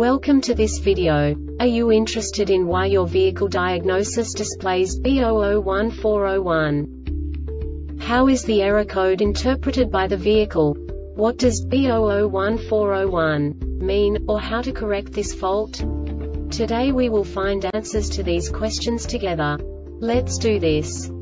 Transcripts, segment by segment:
Welcome to this video. Are you interested in why your vehicle diagnosis displays B0014-01? How is the error code interpreted by the vehicle? What does B0014-01 mean, or how to correct this fault? Today we will find answers to these questions together. Let's do this.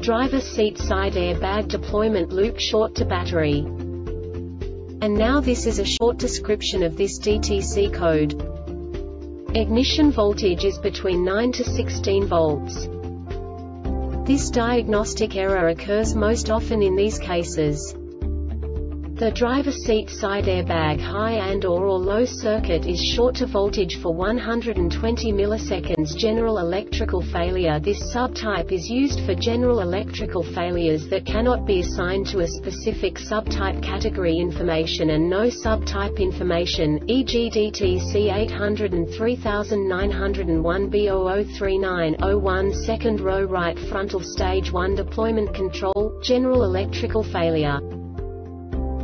driver seat side airbag deployment loop short to battery. And now this is a short description of this DTC code. Ignition voltage is between 9 to 16 volts. This diagnostic error occurs most often in these cases. The driver seat side airbag high and/or low circuit is short to voltage for 120 milliseconds. General electrical failure. This subtype is used for general electrical failures that cannot be assigned to a specific subtype category information and no subtype information, e.g. DTC 803901 B0039-01 second row right frontal stage 1 deployment control, general electrical failure.